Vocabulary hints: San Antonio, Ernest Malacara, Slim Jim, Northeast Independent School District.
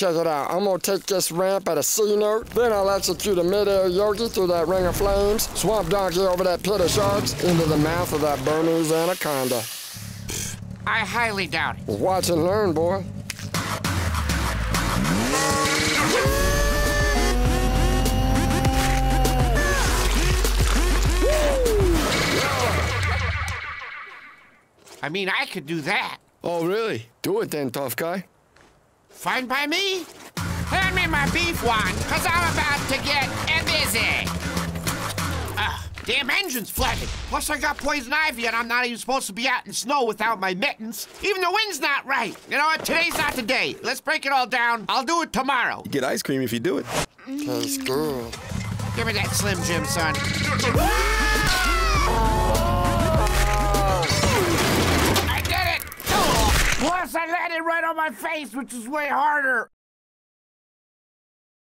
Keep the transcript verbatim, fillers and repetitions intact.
Check it out. I'm going to take this ramp at a C note. Then I'll execute a mid-air yogi through that ring of flames. Swamp donkey over that pit of sharks into the mouth of that Burmese anaconda. I highly doubt it. Watch and learn, boy. I mean, I could do that. Oh, really? Do it then, tough guy. Fine by me. Hand me my beef wand, because I'm about to get a busy. Ugh, damn engine's flooded. Plus, I got poison ivy, and I'm not even supposed to be out in snow without my mittens. Even the wind's not right. You know what? Today's not the day. Let's break it all down. I'll do it tomorrow. You get ice cream if you do it. That's good. Give me that Slim Jim, son. Plus, I landed right on my face, which is way harder.